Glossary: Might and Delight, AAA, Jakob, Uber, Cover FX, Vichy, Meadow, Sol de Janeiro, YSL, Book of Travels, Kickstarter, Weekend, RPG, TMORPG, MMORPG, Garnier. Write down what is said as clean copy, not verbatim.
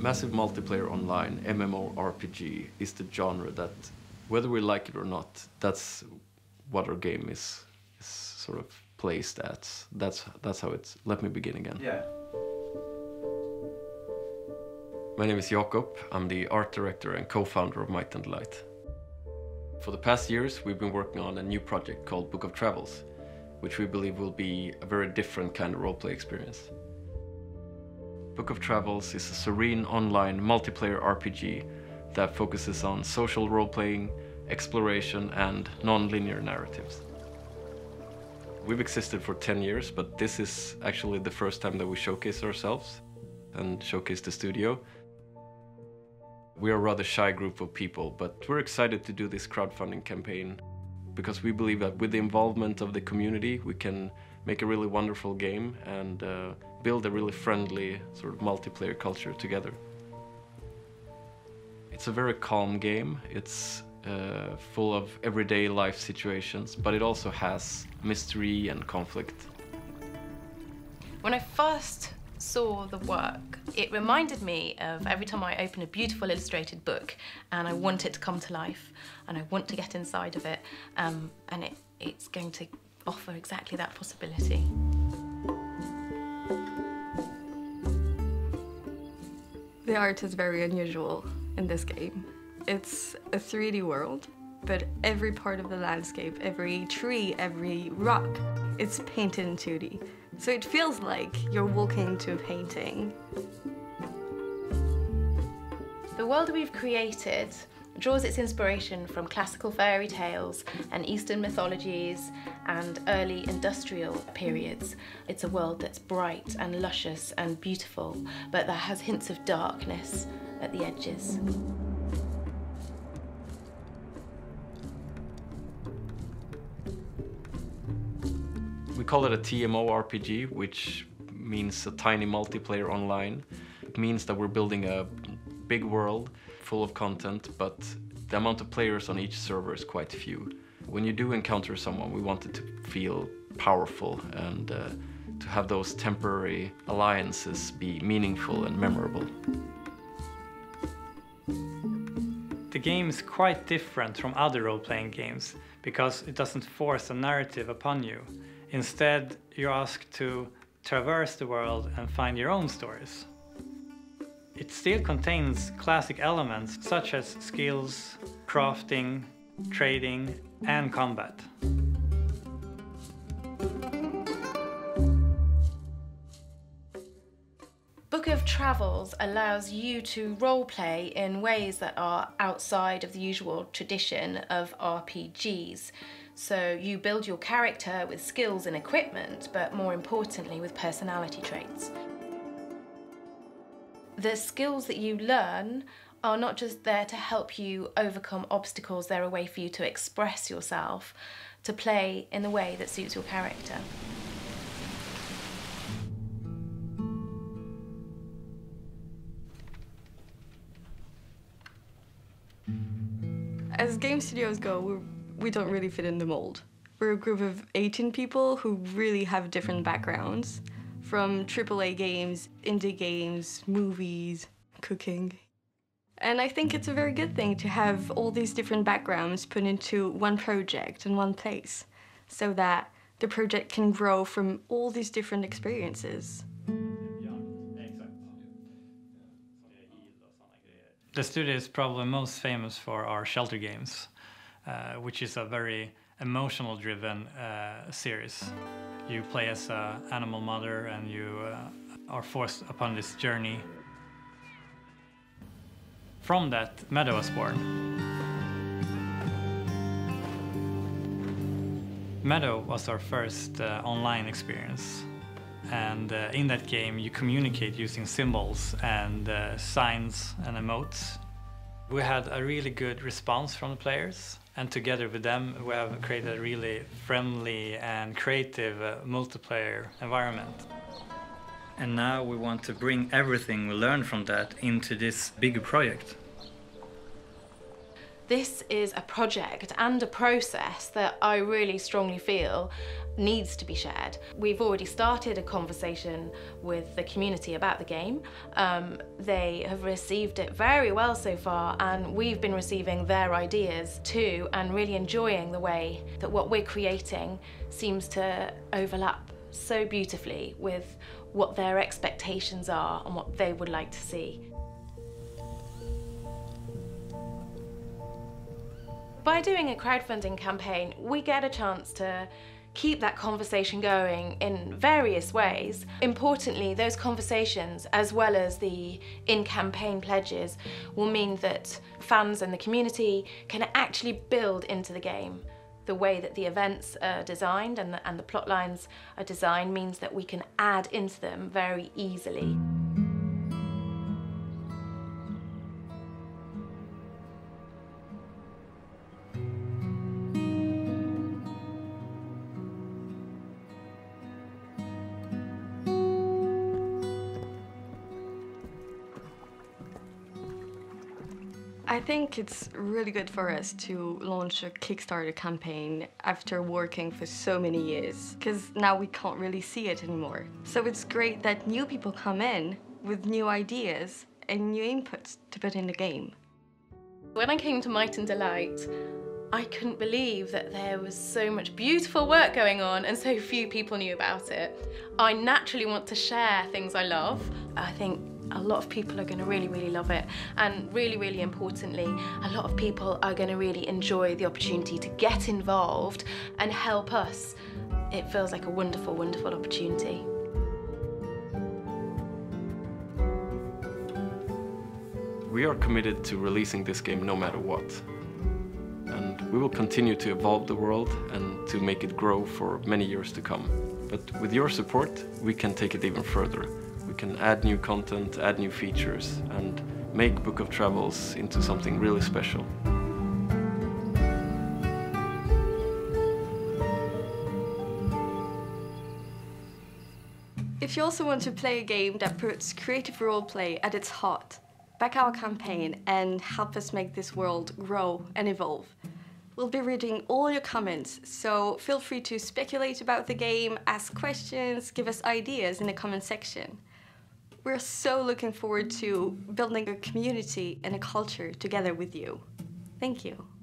massive multiplayer online, MMORPG, is the genre that, whether we like it or not, that's what our game is sort of placed at. That's how it's... Let me begin again. Yeah. My name is Jakob. I'm the art director and co-founder of Might and Delight. For the past years, we've been working on a new project called Book of Travels, which we believe will be a very different kind of roleplay experience. Book of Travels is a serene online multiplayer RPG that focuses on social role-playing, exploration and non-linear narratives. We've existed for 10 years, but this is actually the first time that we showcase ourselves and showcase the studio. We are a rather shy group of people, but we're excited to do this crowdfunding campaign because we believe that with the involvement of the community, we can make a really wonderful game and build a really friendly sort of multiplayer culture together. It's a very calm game. It's full of everyday life situations, but it also has mystery and conflict. When I first saw the work, it reminded me of every time I open a beautiful illustrated book and I want it to come to life and I want to get inside of it, and it's going to offer exactly that possibility. The art is very unusual in this game. It's a 3D world, but every part of the landscape, every tree, every rock, it's painted in 2D. So it feels like you're walking into a painting. The world we've created draws its inspiration from classical fairy tales and Eastern mythologies and early industrial periods. It's a world that's bright and luscious and beautiful, but that has hints of darkness at the edges. We call it a TMORPG, which means a tiny multiplayer online. It means that we're building a big world full of content, but the amount of players on each server is quite few. When you do encounter someone, we want it to feel powerful and to have those temporary alliances be meaningful and memorable. The game is quite different from other role-playing games because it doesn't force a narrative upon you. Instead, you're asked to traverse the world and find your own stories. It still contains classic elements such as skills, crafting, trading, and combat. Book of Travels allows you to roleplay in ways that are outside of the usual tradition of RPGs. So you build your character with skills and equipment, but more importantly with personality traits. The skills that you learn are not just there to help you overcome obstacles, they're a way for you to express yourself, to play in the way that suits your character. As game studios go, we don't really fit in the mold. We're a group of 18 people who really have different backgrounds, from AAA games, indie games, movies, cooking. And I think it's a very good thing to have all these different backgrounds put into one project in one place, so that the project can grow from all these different experiences. The studio is probably most famous for our Shelter games, which is a very emotional-driven series. You play as an animal mother and you are forced upon this journey. From that, Meadow was born. Meadow was our first online experience. And in that game, you communicate using symbols and signs and emotes. We had a really good response from the players. And together with them, we have created a really friendly and creative multiplayer environment. And now we want to bring everything we learned from that into this bigger project. this is a project and a process that I really strongly feel needs to be shared. We've already started a conversation with the community about the game. They have received it very well so far, and we've been receiving their ideas too and really enjoying the way that what we're creating seems to overlap so beautifully with what their expectations are and what they would like to see. By doing a crowdfunding campaign, we get a chance to keep that conversation going in various ways. Importantly, those conversations, as well as the in-campaign pledges, will mean that fans and the community can actually build into the game. The way that the events are designed and the plot lines are designed means that we can add into them very easily. I think it's really good for us to launch a Kickstarter campaign after working for so many years, because now we can't really see it anymore. So it's great that new people come in with new ideas and new inputs to put in the game. When I came to Might and Delight, I couldn't believe that there was so much beautiful work going on and so few people knew about it. I naturally want to share things I love. I think a lot of people are going to really, really love it, and really, really importantly, a lot of people are going to really enjoy the opportunity to get involved and help us. It feels like a wonderful, wonderful opportunity. We are committed to releasing this game no matter what, and we will continue to evolve the world and to make it grow for many years to come. But with your support, we can take it even further. We can add new content, add new features, and make Book of Travels into something really special. If you also want to play a game that puts creative roleplay at its heart, back our campaign and help us make this world grow and evolve. We'll be reading all your comments, so feel free to speculate about the game, ask questions, give us ideas in the comment section. We're so looking forward to building a community and a culture together with you. Thank you.